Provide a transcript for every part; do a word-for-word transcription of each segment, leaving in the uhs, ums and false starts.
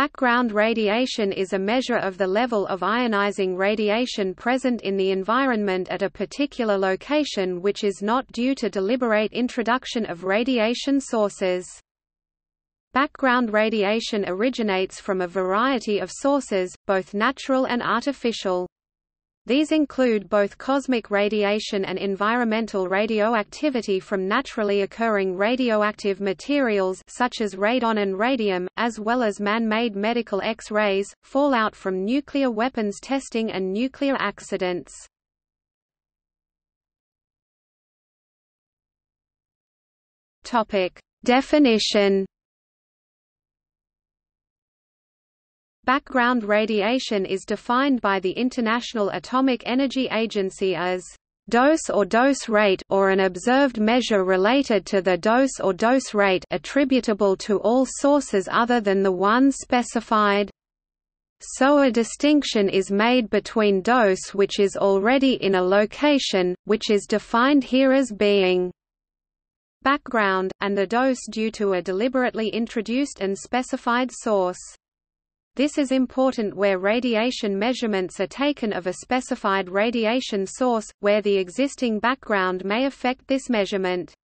Background radiation is a measure of the level of ionizing radiation present in the environment at a particular location which is not due to deliberate introduction of radiation sources. Background radiation originates from a variety of sources, both natural and artificial. These include both cosmic radiation and environmental radioactivity from naturally occurring radioactive materials such as radon and radium, as well as man-made medical X-rays, fallout from nuclear weapons testing and nuclear accidents. Topic: Definition. Background radiation is defined by the International Atomic Energy Agency as dose or dose rate or an observed measure related to the dose or dose rate attributable to all sources other than the one specified. So a distinction is made between dose which is already in a location, which is defined here as being background, and the dose due to a deliberately introduced and specified source. This is important where radiation measurements are taken of a specified radiation source, where the existing background may affect this measurement.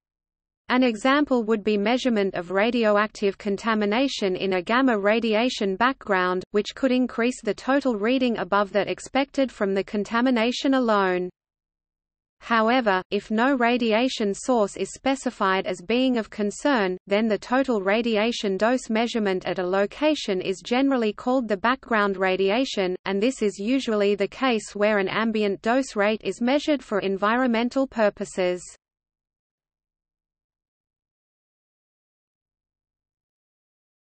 An example would be measurement of radioactive contamination in a gamma radiation background, which could increase the total reading above that expected from the contamination alone. However, if no radiation source is specified as being of concern, then the total radiation dose measurement at a location is generally called the background radiation, and this is usually the case where an ambient dose rate is measured for environmental purposes.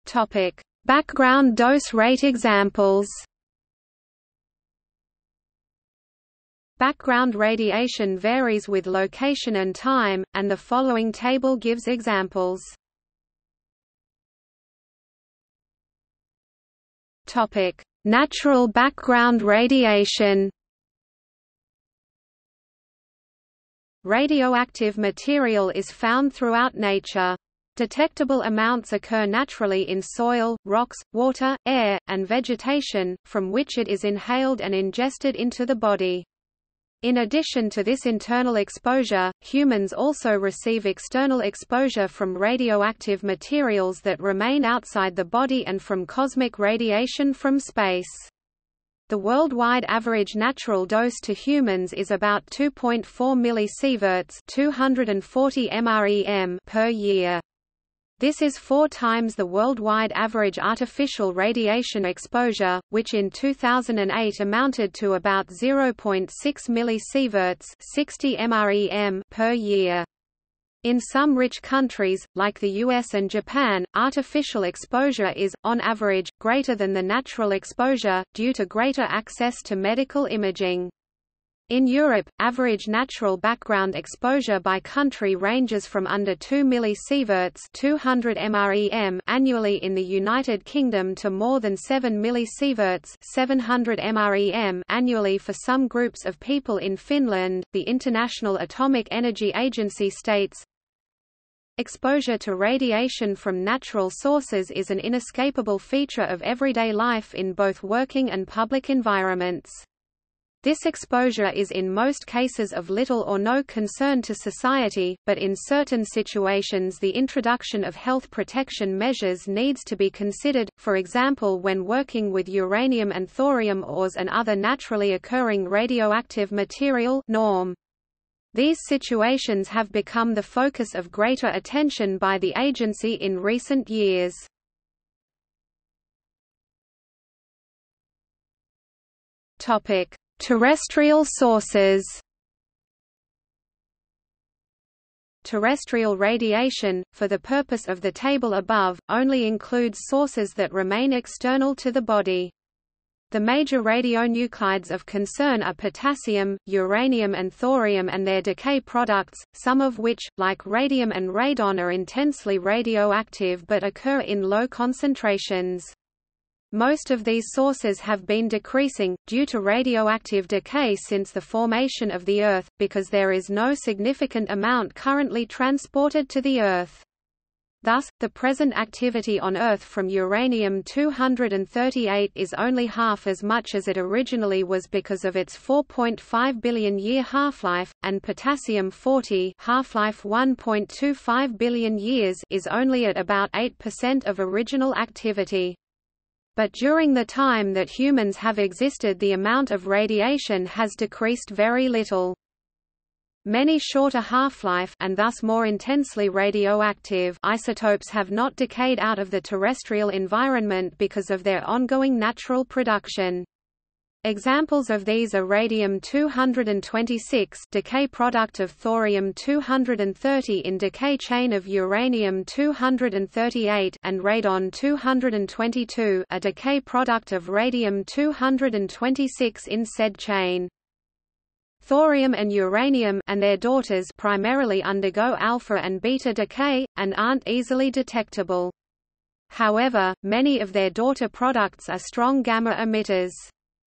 Topic: Background dose rate examples. Background radiation varies with location and time, and the following table gives examples. Topic: Natural background radiation. Radioactive material is found throughout nature. Detectable amounts occur naturally in soil, rocks, water, air, and vegetation, from which it is inhaled and ingested into the body. In addition to this internal exposure, humans also receive external exposure from radioactive materials that remain outside the body and from cosmic radiation from space. The worldwide average natural dose to humans is about two point four millisieverts (two hundred forty micrograms) per year. This is four times the worldwide average artificial radiation exposure, which in two thousand eight amounted to about zero point six millisieverts (sixty micrograms) per year. In some rich countries, like the U S and Japan, artificial exposure is, on average, greater than the natural exposure, due to greater access to medical imaging. In Europe, average natural background exposure by country ranges from under two millisieverts (two hundred micrograms) annually in the United Kingdom to more than seven millisieverts (seven hundred micrograms) annually for some groups of people in Finland. The International Atomic Energy Agency states, "Exposure to radiation from natural sources is an inescapable feature of everyday life in both working and public environments. This exposure is in most cases of little or no concern to society, but in certain situations the introduction of health protection measures needs to be considered, for example when working with uranium and thorium ores and other naturally occurring radioactive material norm. These situations have become the focus of greater attention by the agency in recent years." Terrestrial sources. Terrestrial radiation, for the purpose of the table above, only includes sources that remain external to the body. The major radionuclides of concern are potassium, uranium and thorium and their decay products, some of which, like radium and radon, are intensely radioactive but occur in low concentrations. Most of these sources have been decreasing, due to radioactive decay since the formation of the Earth, because there is no significant amount currently transported to the Earth. Thus, the present activity on Earth from uranium two thirty-eight is only half as much as it originally was because of its four point five billion year half-life, and potassium forty half-life one point two five billion years is only at about eight percent of original activity. But during the time that humans have existed, the amount of radiation has decreased very little. Many shorter half-life and thus more intensely radioactive isotopes have not decayed out of the terrestrial environment because of their ongoing natural production. Examples of these are radium two twenty-six, decay product of thorium two thirty in decay chain of uranium two thirty-eight, and radon two twenty-two, a decay product of radium two twenty-six in said chain. Thorium and uranium and their daughters primarily undergo alpha and beta decay, and aren't easily detectable. However, many of their daughter products are strong gamma emitters.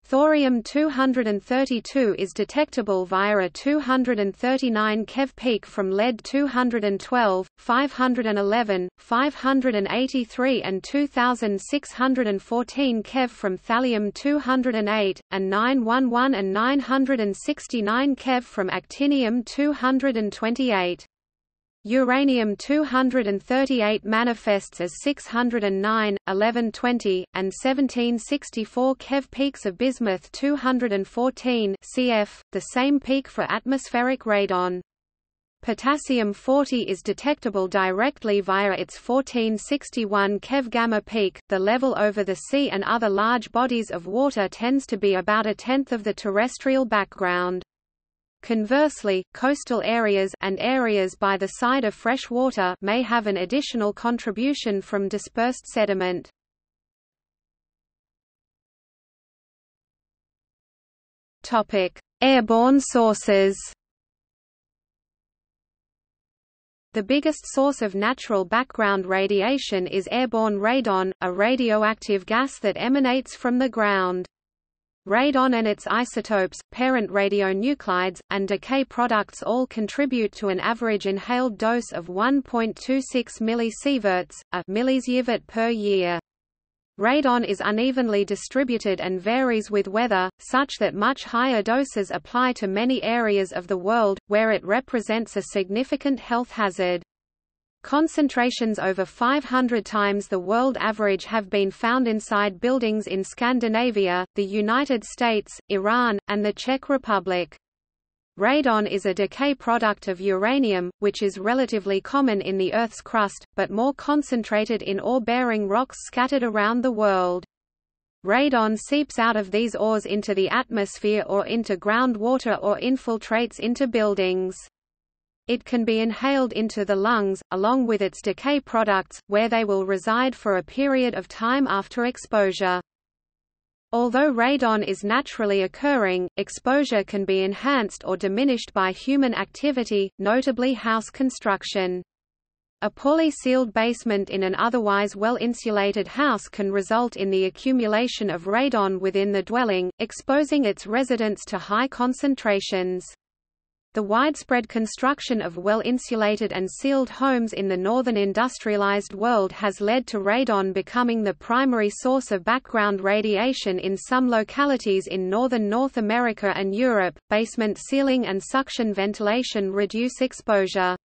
Thorium two thirty-two is detectable via a two thirty-nine keV peak from lead two twelve, five eleven, five eighty-three and two thousand six hundred fourteen keV from thallium two oh eight, and nine eleven and nine sixty-nine keV from actinium two twenty-eight. Uranium two thirty-eight manifests as six oh nine, eleven twenty, and seventeen sixty-four keV peaks of bismuth two fourteen C F, the same peak for atmospheric radon. Potassium forty is detectable directly via its fourteen sixty-one keV gamma peak. The level over the sea and other large bodies of water tends to be about a tenth of the terrestrial background. Conversely, coastal areas and areas by the side of fresh water may have an additional contribution from dispersed sediment. Topic: Airborne sources. The biggest source of natural background radiation is airborne radon, a radioactive gas that emanates from the ground. Radon and its isotopes, parent radionuclides, and decay products all contribute to an average inhaled dose of one point two six millisieverts, a millisievert per year. Radon is unevenly distributed and varies with weather, such that much higher doses apply to many areas of the world, where it represents a significant health hazard. Concentrations over five hundred times the world average have been found inside buildings in Scandinavia, the United States, Iran, and the Czech Republic. Radon is a decay product of uranium, which is relatively common in the Earth's crust, but more concentrated in ore-bearing rocks scattered around the world. Radon seeps out of these ores into the atmosphere or into groundwater or infiltrates into buildings. It can be inhaled into the lungs, along with its decay products, where they will reside for a period of time after exposure. Although radon is naturally occurring, exposure can be enhanced or diminished by human activity, notably house construction. A poorly sealed basement in an otherwise well-insulated house can result in the accumulation of radon within the dwelling, exposing its residents to high concentrations. The widespread construction of well-insulated and sealed homes in the northern industrialized world has led to radon becoming the primary source of background radiation in some localities in northern North America and Europe. Basement sealing and suction ventilation reduce exposure.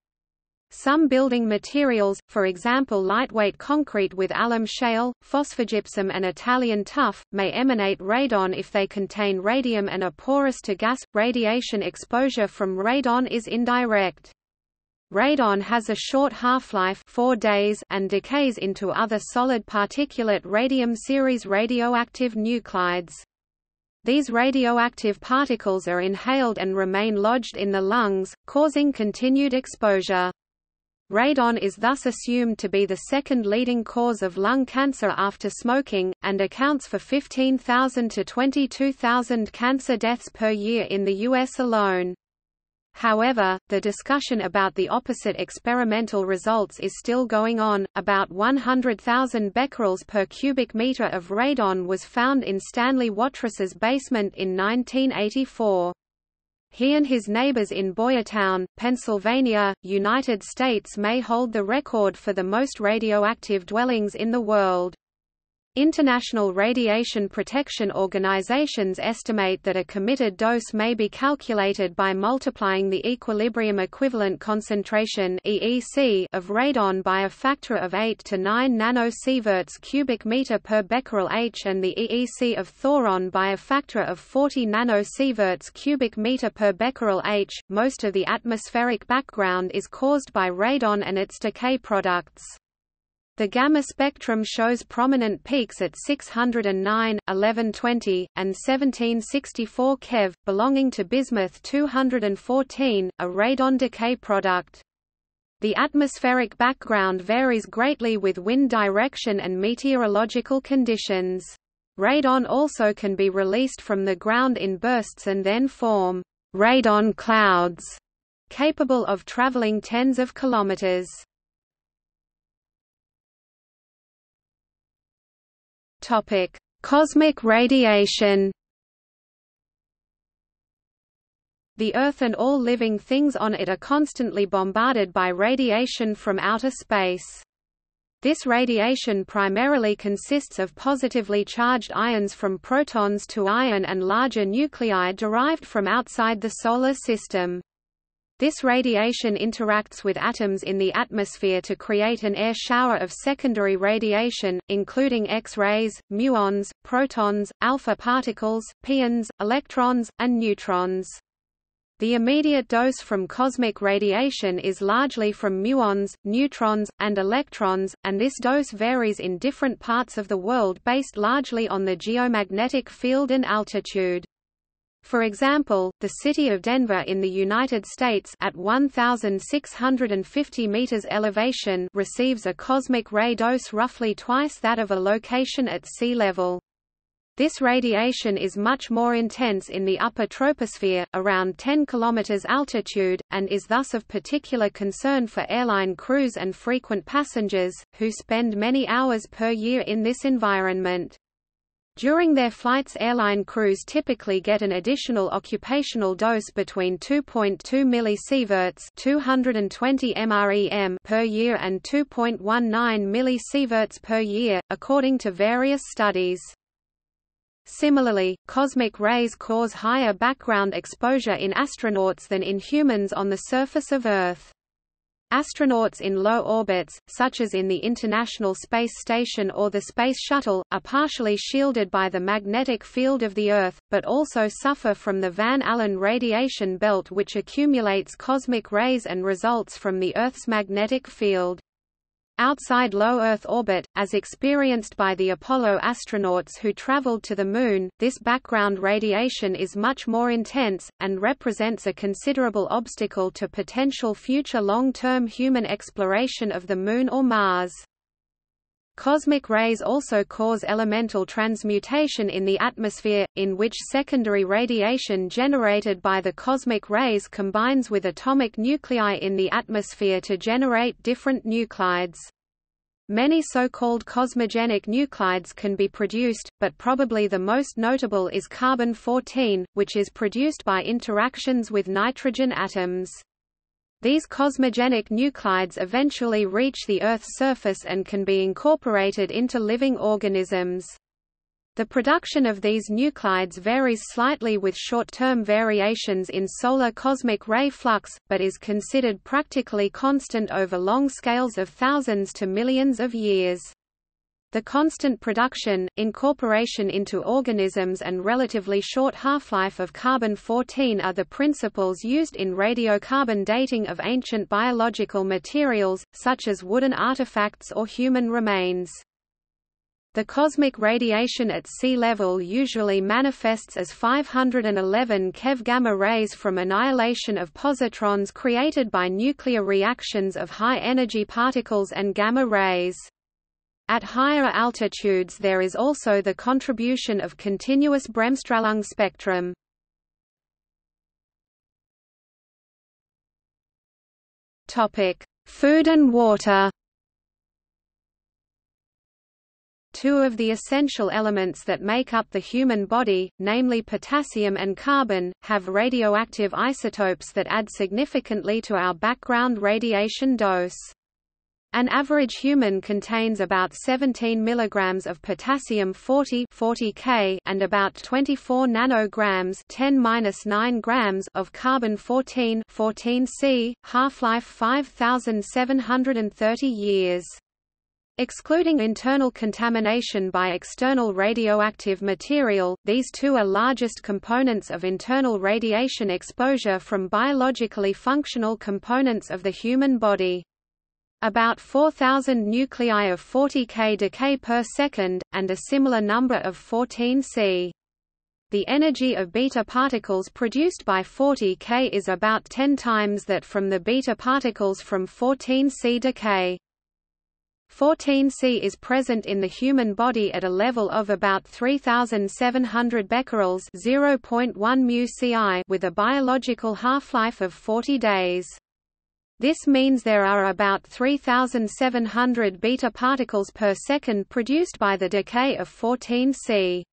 Some building materials, for example lightweight concrete with alum shale, phosphogypsum and Italian tuff, may emanate radon if they contain radium and are porous to gas. Radiation exposure from radon is indirect. Radon has a short half-life, four days, and decays into other solid particulate radium series radioactive nuclides. These radioactive particles are inhaled and remain lodged in the lungs, causing continued exposure. Radon is thus assumed to be the second leading cause of lung cancer after smoking, and accounts for fifteen thousand to twenty-two thousand cancer deaths per year in the U S alone. However, the discussion about the opposite experimental results is still going on. About one hundred thousand becquerels per cubic meter of radon was found in Stanley Watrous' basement in nineteen eighty-four. He and his neighbors in Boyertown, Pennsylvania, United States may hold the record for the most radioactive dwellings in the world. International radiation protection organizations estimate that a committed dose may be calculated by multiplying the equilibrium equivalent concentration (E E C) of radon by a factor of eight to nine nanosieverts cubic meter per becquerel H and the E E C of thoron by a factor of forty nanosieverts cubic meter per becquerel H. Most of the atmospheric background is caused by radon and its decay products. The gamma spectrum shows prominent peaks at six hundred nine, eleven twenty, and seventeen sixty-four keV, belonging to bismuth two hundred fourteen, a radon decay product. The atmospheric background varies greatly with wind direction and meteorological conditions. Radon also can be released from the ground in bursts and then form radon clouds, capable of traveling tens of kilometers. Topic: Cosmic radiation. The Earth and all living things on it are constantly bombarded by radiation from outer space. This radiation primarily consists of positively charged ions from protons to iron and larger nuclei derived from outside the Solar System. This radiation interacts with atoms in the atmosphere to create an air shower of secondary radiation, including X-rays, muons, protons, alpha particles, pions, electrons, and neutrons. The immediate dose from cosmic radiation is largely from muons, neutrons, and electrons, and this dose varies in different parts of the world based largely on the geomagnetic field and altitude. For example, the city of Denver in the United States at one thousand six hundred fifty meters elevation receives a cosmic ray dose roughly twice that of a location at sea level. This radiation is much more intense in the upper troposphere, around ten kilometers altitude, and is thus of particular concern for airline crews and frequent passengers, who spend many hours per year in this environment. During their flights, airline crews typically get an additional occupational dose between two point two millisieverts (two hundred twenty mrem) per year and two point one nine millisieverts per year, according to various studies. Similarly, cosmic rays cause higher background exposure in astronauts than in humans on the surface of Earth. Astronauts in low orbits, such as in the International Space Station or the Space Shuttle, are partially shielded by the magnetic field of the Earth, but also suffer from the Van Allen radiation belt, which accumulates cosmic rays and results from the Earth's magnetic field. Outside low Earth orbit, as experienced by the Apollo astronauts who traveled to the Moon, this background radiation is much more intense, and represents a considerable obstacle to potential future long-term human exploration of the Moon or Mars. Cosmic rays also cause elemental transmutation in the atmosphere, in which secondary radiation generated by the cosmic rays combines with atomic nuclei in the atmosphere to generate different nuclides. Many so-called cosmogenic nuclides can be produced, but probably the most notable is carbon fourteen, which is produced by interactions with nitrogen atoms. These cosmogenic nuclides eventually reach the Earth's surface and can be incorporated into living organisms. The production of these nuclides varies slightly with short-term variations in solar cosmic ray flux, but is considered practically constant over long scales of thousands to millions of years. The constant production, incorporation into organisms and relatively short half-life of carbon fourteen are the principles used in radiocarbon dating of ancient biological materials, such as wooden artifacts or human remains. The cosmic radiation at sea level usually manifests as five hundred eleven keV gamma rays from annihilation of positrons created by nuclear reactions of high-energy particles and gamma rays. At higher altitudes there is also the contribution of continuous Bremsstrahlung spectrum. Food and water. Two of the essential elements that make up the human body, namely potassium and carbon, have radioactive isotopes that add significantly to our background radiation dose. An average human contains about seventeen milligrams of potassium forty, forty K and about twenty-four nanograms ten to the minus nine grams of carbon fourteen, fourteen C, half-life five thousand seven hundred thirty years. Excluding internal contamination by external radioactive material, these two are largest components of internal radiation exposure from biologically functional components of the human body. About four thousand nuclei of forty K decay per second, and a similar number of fourteen C. The energy of beta particles produced by forty K is about ten times that from the beta particles from fourteen C decay. fourteen C is present in the human body at a level of about three thousand seven hundred becquerels zero point one mu C I with a biological half-life of forty days. This means there are about three thousand seven hundred beta particles per second produced by the decay of fourteen C.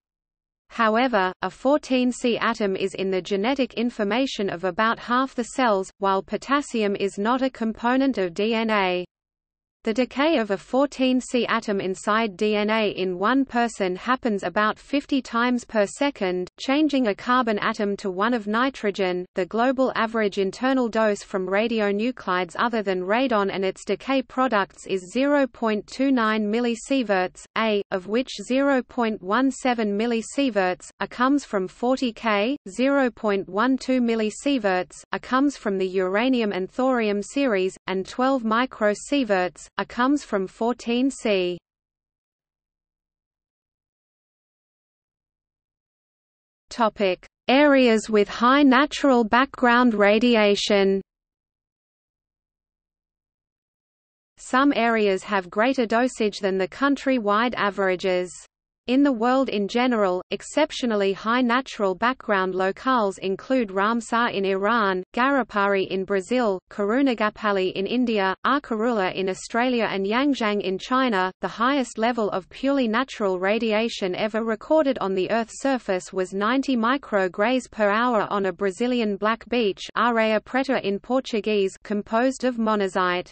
However, a fourteen C atom is in the genetic information of about half the cells, while potassium is not a component of D N A. The decay of a fourteen C atom inside D N A in one person happens about fifty times per second, changing a carbon atom to one of nitrogen. The global average internal dose from radionuclides other than radon and its decay products is zero point two nine millisieverts, A, of which zero point one seven millisieverts, A comes from forty K, zero point one two millisieverts, A comes from the uranium and thorium series, and twelve microsieverts. A comes from fourteen C. Topic: Areas with high natural background radiation. Some areas have greater dosage than the country-wide averages. In the world in general, exceptionally high natural background locales include Ramsar in Iran, Garapari in Brazil, Karunagapalli in India, Arkaroola in Australia, and Yangjiang in China. The highest level of purely natural radiation ever recorded on the Earth's surface was ninety micrograys per hour on a Brazilian black beach, areia preta in Portuguese, composed of monazite.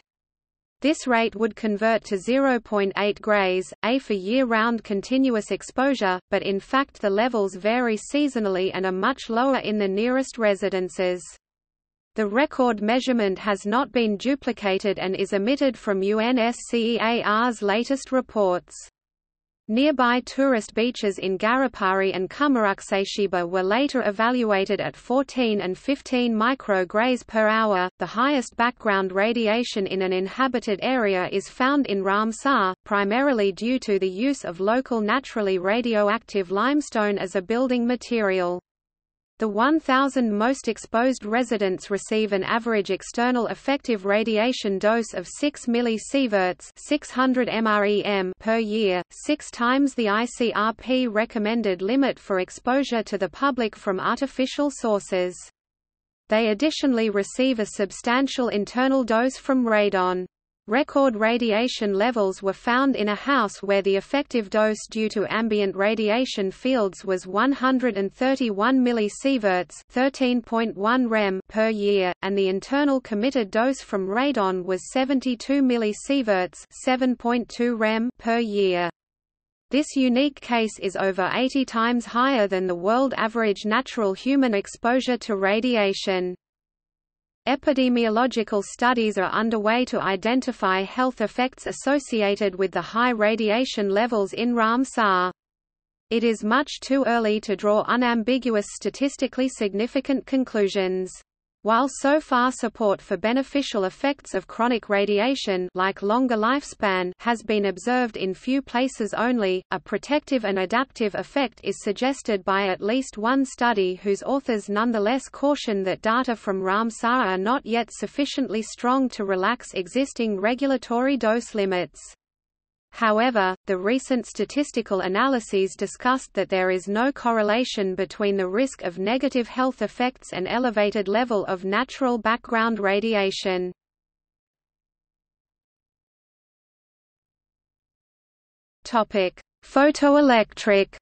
This rate would convert to zero point eight grays, A for year-round continuous exposure, but in fact the levels vary seasonally and are much lower in the nearest residences. The record measurement has not been duplicated and is omitted from UNSCEAR's latest reports. Nearby tourist beaches in Garapari and Kamuroksaichiba were later evaluated at fourteen and fifteen micrograys per hour. The highest background radiation in an inhabited area is found in Ramsar, primarily due to the use of local naturally radioactive limestone as a building material. The one thousand most exposed residents receive an average external effective radiation dose of six millisieverts six hundred micrograms per year, six times the I C R P recommended limit for exposure to the public from artificial sources. They additionally receive a substantial internal dose from radon. Record radiation levels were found in a house where the effective dose due to ambient radiation fields was one hundred thirty-one millisieverts thirteen point one rem per year, and the internal committed dose from radon was seventy-two millisieverts seven point two rem per year. This unique case is over eighty times higher than the world average natural human exposure to radiation. Epidemiological studies are underway to identify health effects associated with the high radiation levels in Ramsar. It is much too early to draw unambiguous statistically significant conclusions. While so far support for beneficial effects of chronic radiation, like longer lifespan, has been observed in few places only, a protective and adaptive effect is suggested by at least one study whose authors nonetheless caution that data from Ramsar are not yet sufficiently strong to relax existing regulatory dose limits. However, the recent statistical analyses discussed that there is no correlation between the risk of negative health effects and elevated level of natural background radiation. Photoelectric.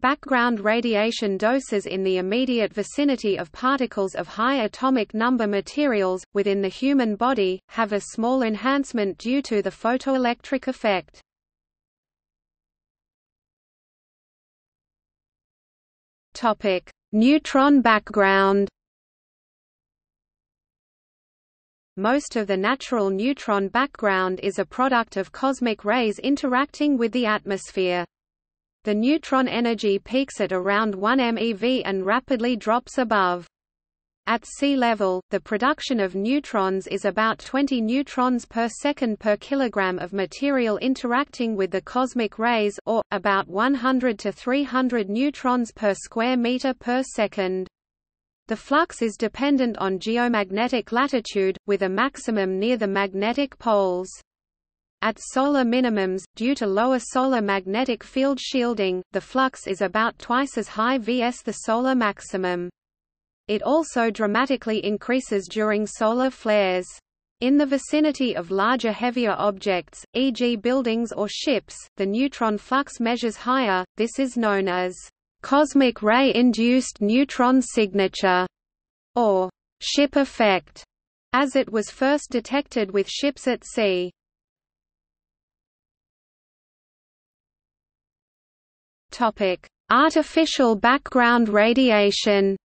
Background radiation doses in the immediate vicinity of particles of high atomic number materials, within the human body, have a small enhancement due to the photoelectric effect. Neutron background. Most of the natural neutron background is a product of cosmic rays interacting with the atmosphere. The neutron energy peaks at around one M E V and rapidly drops above. At sea level, the production of neutrons is about twenty neutrons per second per kilogram of material interacting with the cosmic rays, or about one hundred to three hundred neutrons per square meter per second. The flux is dependent on geomagnetic latitude, with a maximum near the magnetic poles. At solar minimums, due to lower solar magnetic field shielding, the flux is about twice as high versus the solar maximum. It also dramatically increases during solar flares. In the vicinity of larger heavier objects, for example buildings or ships, the neutron flux measures higher. This is known as cosmic ray-induced neutron signature, or ship effect, as it was first detected with ships at sea. Artificial background radiation.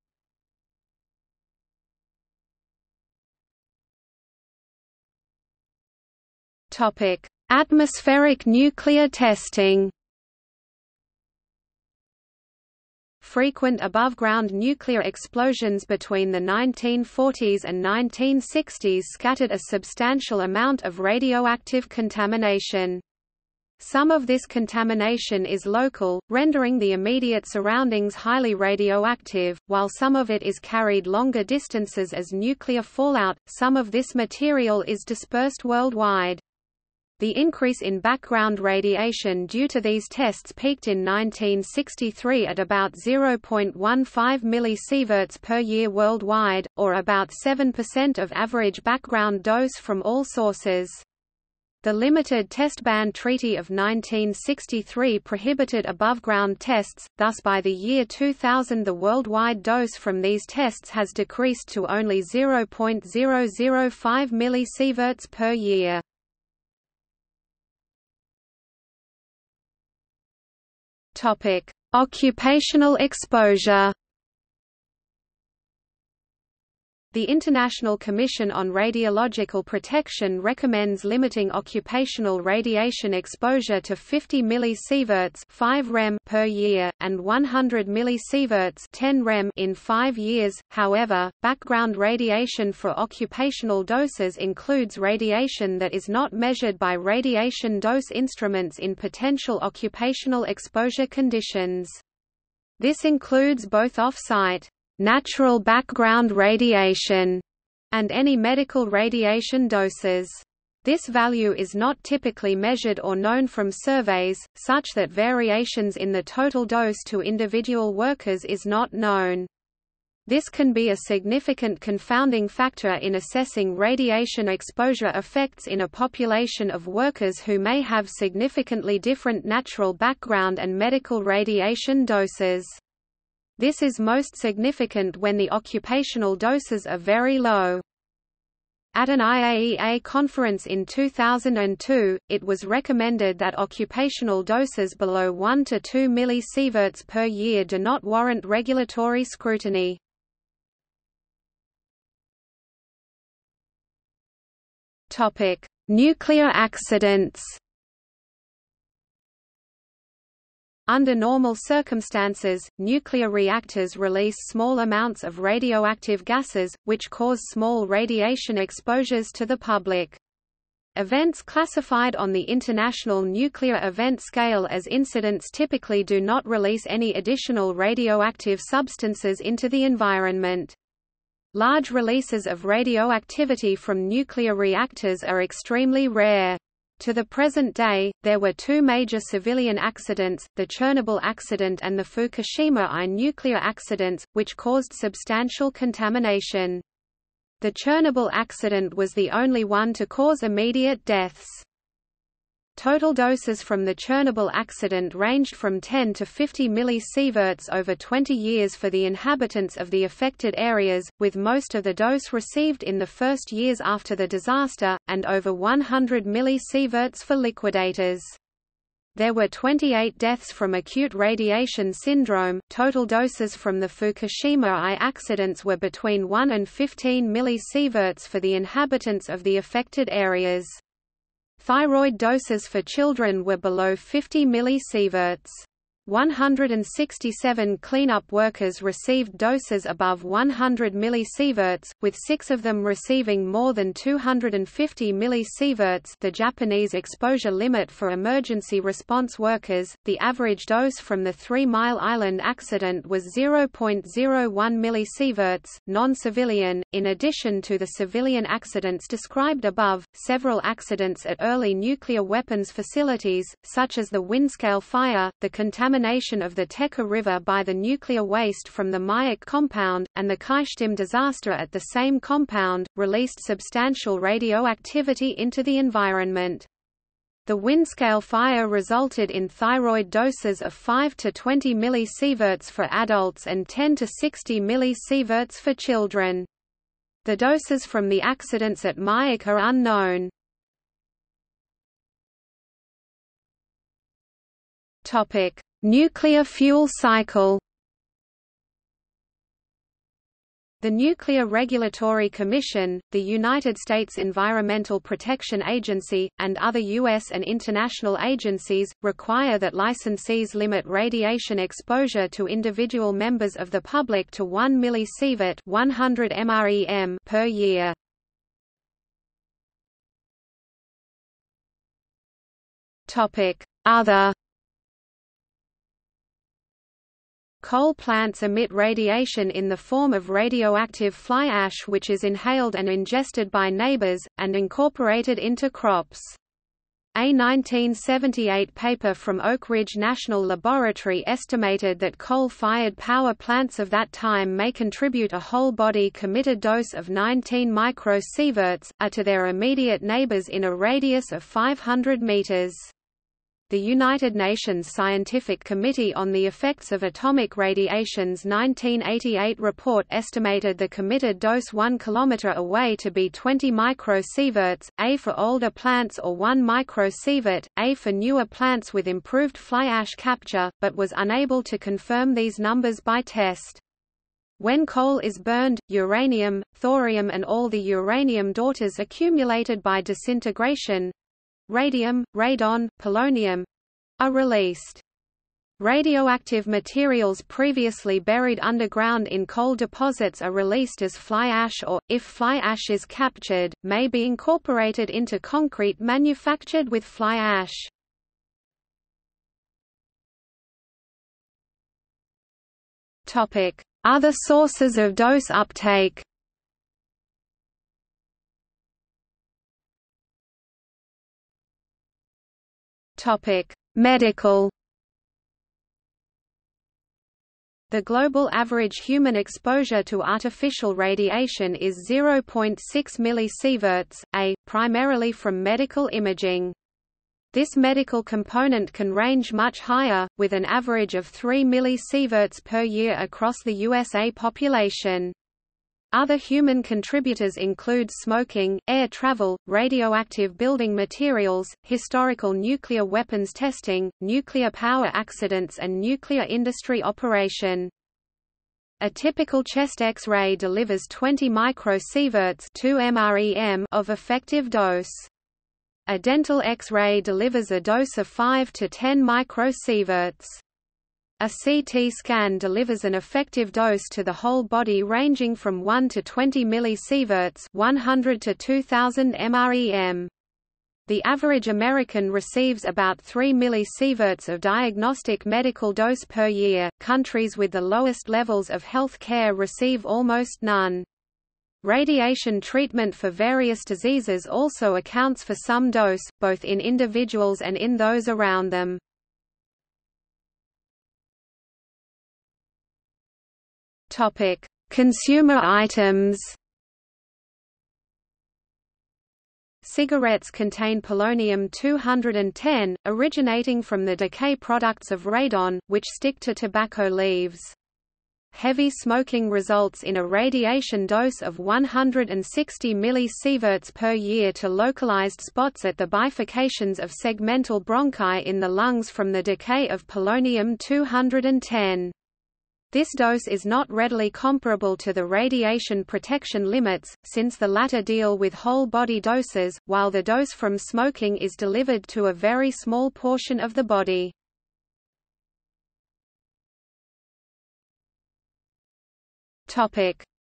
Atmospheric nuclear testing. Frequent above-ground nuclear explosions between the nineteen forties and nineteen sixties scattered a substantial amount of radioactive contamination. Some of this contamination is local, rendering the immediate surroundings highly radioactive, while some of it is carried longer distances as nuclear fallout. Some of this material is dispersed worldwide. The increase in background radiation due to these tests peaked in nineteen sixty-three at about zero point one five millisieverts per year worldwide, or about seven percent of average background dose from all sources. The Limited Testban Treaty of nineteen sixty-three prohibited above-ground tests, thus by the year two thousand the worldwide dose from these tests has decreased to only zero point zero zero five millisieverts per year. Occupational exposure. The International Commission on Radiological Protection recommends limiting occupational radiation exposure to fifty millisieverts five R E M per year, and one hundred millisieverts ten R E M in five years. However, background radiation for occupational doses includes radiation that is not measured by radiation dose instruments in potential occupational exposure conditions. This includes both off-site natural background radiation and any medical radiation doses. This value is not typically measured or known from surveys, such that variations in the total dose to individual workers is not known. This can be a significant confounding factor in assessing radiation exposure effects in a population of workers who may have significantly different natural background and medical radiation doses. This is most significant when the occupational doses are very low. At an I A E A conference in two thousand two, it was recommended that occupational doses below one to two millisieverts per year do not warrant regulatory scrutiny. Topic: Nuclear accidents. Under normal circumstances, nuclear reactors release small amounts of radioactive gases, which cause small radiation exposures to the public. Events classified on the International Nuclear Event Scale as incidents typically do not release any additional radioactive substances into the environment. Large releases of radioactivity from nuclear reactors are extremely rare. To the present day, there were two major civilian accidents, the Chernobyl accident and the Fukushima I nuclear accidents, which caused substantial contamination. The Chernobyl accident was the only one to cause immediate deaths. Total doses from the Chernobyl accident ranged from ten to fifty millisieverts over twenty years for the inhabitants of the affected areas, with most of the dose received in the first years after the disaster, and over one hundred millisieverts for liquidators. There were twenty-eight deaths from acute radiation syndrome. Total doses from the Fukushima I accidents were between one and fifteen millisieverts for the inhabitants of the affected areas. Thyroid doses for children were below fifty millisieverts. one hundred sixty-seven cleanup workers received doses above one hundred millisieverts, with six of them receiving more than two hundred fifty millisieverts, the Japanese exposure limit for emergency response workers. The average dose from the Three Mile Island accident was zero point zero one millisieverts, non-civilian. In addition to the civilian accidents described above, several accidents at early nuclear weapons facilities, such as the Windscale fire, the contamination Contamination of the Tekka River by the nuclear waste from the Mayak compound, and the Kaishtim disaster at the same compound, released substantial radioactivity into the environment. The Windscale fire resulted in thyroid doses of five to twenty millisieverts for adults and ten to sixty millisieverts for children. The doses from the accidents at Mayak are unknown. Nuclear fuel cycle. The Nuclear Regulatory Commission, the United States Environmental Protection Agency, and other U S and international agencies, require that licensees limit radiation exposure to individual members of the public to one millisievert one hundred micrograms per year. Other. Coal plants emit radiation in the form of radioactive fly ash, which is inhaled and ingested by neighbors, and incorporated into crops. A nineteen seventy-eight paper from Oak Ridge National Laboratory estimated that coal-fired power plants of that time may contribute a whole-body committed dose of nineteen microsieverts, A to their immediate neighbors in a radius of five hundred meters. The United Nations Scientific Committee on the Effects of Atomic Radiation's nineteen eighty-eight report estimated the committed dose one kilometer away to be twenty microsieverts, A for older plants or one microsievert, A for newer plants with improved fly ash capture, but was unable to confirm these numbers by test. When coal is burned, uranium, thorium and all the uranium daughters accumulated by disintegration, radium, radon, polonium, are released. Radioactive materials previously buried underground in coal deposits are released as fly ash or, if fly ash is captured, may be incorporated into concrete manufactured with fly ash. Topic: Other sources of dose uptake. Topic: Medical. The global average human exposure to artificial radiation is zero point six millisieverts, A, primarily from medical imaging. This medical component can range much higher, with an average of three millisieverts per year across the U S A population. Other human contributors include smoking, air travel, radioactive building materials, historical nuclear weapons testing, nuclear power accidents and nuclear industry operation. A typical chest X-ray delivers twenty microsieverts two micrograms of effective dose. A dental X-ray delivers a dose of five to ten microsieverts. A C T scan delivers an effective dose to the whole body ranging from one to twenty millisieverts, one hundred to two thousand micrograms. The average American receives about three millisieverts of diagnostic medical dose per year. Countries with the lowest levels of health care receive almost none. Radiation treatment for various diseases also accounts for some dose, both in individuals and in those around them. Topic: Consumer items. Cigarettes contain polonium two ten, originating from the decay products of radon, which stick to tobacco leaves. Heavy smoking results in a radiation dose of one hundred sixty millisieverts per year to localized spots at the bifurcations of segmental bronchi in the lungs from the decay of polonium two ten. This dose is not readily comparable to the radiation protection limits, since the latter deal with whole-body doses, while the dose from smoking is delivered to a very small portion of the body.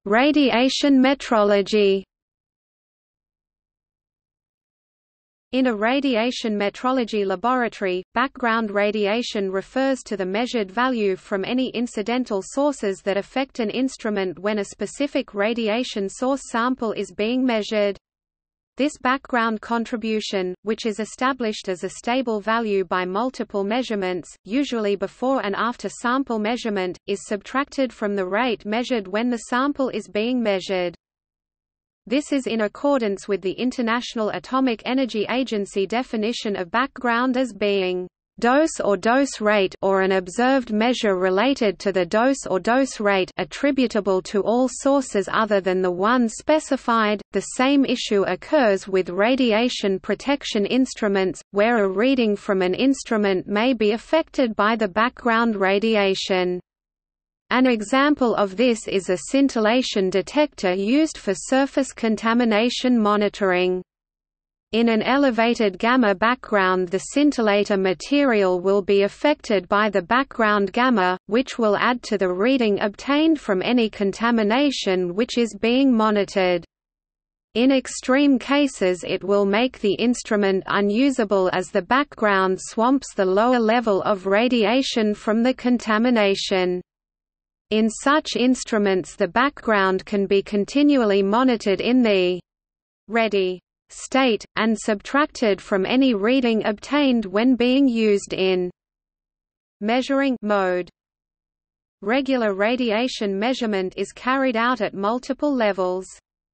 Radiation metrology. In a radiation metrology laboratory, background radiation refers to the measured value from any incidental sources that affect an instrument when a specific radiation source sample is being measured. This background contribution, which is established as a stable value by multiple measurements, usually before and after sample measurement, is subtracted from the rate measured when the sample is being measured. This is in accordance with the International Atomic Energy Agency definition of background as being dose or dose rate or an observed measure related to the dose or dose rate attributable to all sources other than the one specified. The same issue occurs with radiation protection instruments, where a reading from an instrument may be affected by the background radiation. An example of this is a scintillation detector used for surface contamination monitoring. In an elevated gamma background, the scintillator material will be affected by the background gamma, which will add to the reading obtained from any contamination which is being monitored. In extreme cases, it will make the instrument unusable as the background swamps the lower level of radiation from the contamination. In such instruments, the background can be continually monitored in the ready state, and subtracted from any reading obtained when being used in measuring mode. Regular radiation measurement is carried out at multiple levels.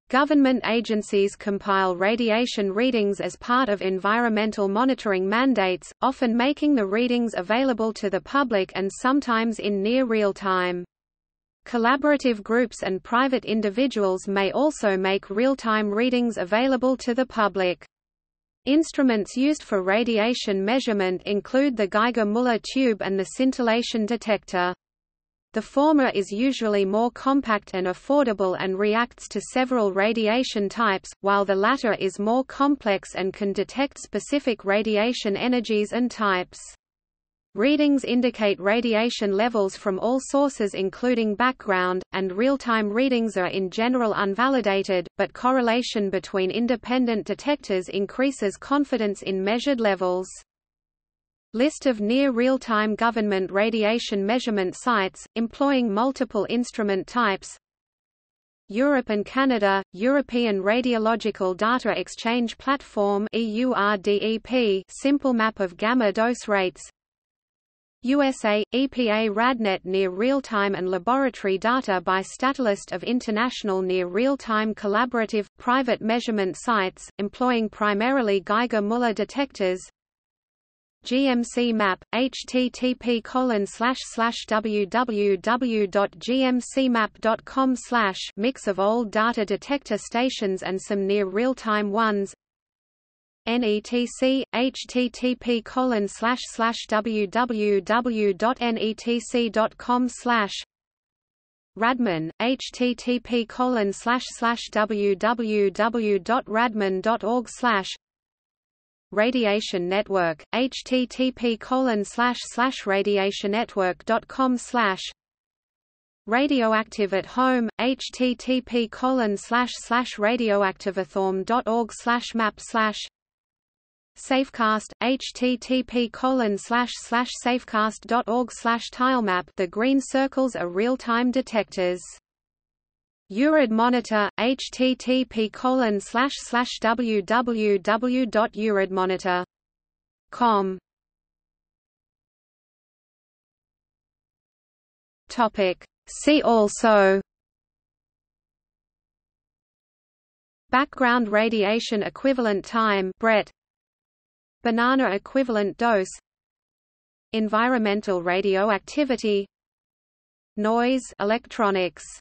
Government agencies compile radiation readings as part of environmental monitoring mandates, often making the readings available to the public and sometimes in near real time. Collaborative groups and private individuals may also make real-time readings available to the public. Instruments used for radiation measurement include the Geiger-Müller tube and the scintillation detector. The former is usually more compact and affordable and reacts to several radiation types, while the latter is more complex and can detect specific radiation energies and types. Readings indicate radiation levels from all sources including background, and real-time readings are in general unvalidated, but correlation between independent detectors increases confidence in measured levels. List of near real-time government radiation measurement sites, employing multiple instrument types. Europe and Canada, European Radiological Data Exchange Platform (E U R D E P), simple map of gamma dose rates. U S A, E P A RadNet Near Real-Time and Laboratory Data by Statlist of International Near Real-Time Collaborative, Private Measurement Sites, employing primarily Geiger-Müller detectors. G M C Map, http colon slash slash www dot g m c map dot com slash mix of old data detector stations and some near real-time ones. N E T C, http colon slash slash www.netc.com slash Radman, http colon slash slash www.radman.org slash Radiation Network, http colon slash slash radiationnetwork.com slash Radioactive at Home, http colon slash slash radioactiveathorm.org slash map slash Safecast, http colon slash slash safecast.org slash tilemap. The green circles are real-time detectors. U R I D Monitor, http colon slash slash www.uridmonitor dot com. Topic. See also Background radiation equivalent time Brett. Banana equivalent dose. Environmental radioactivity. Noise electronics.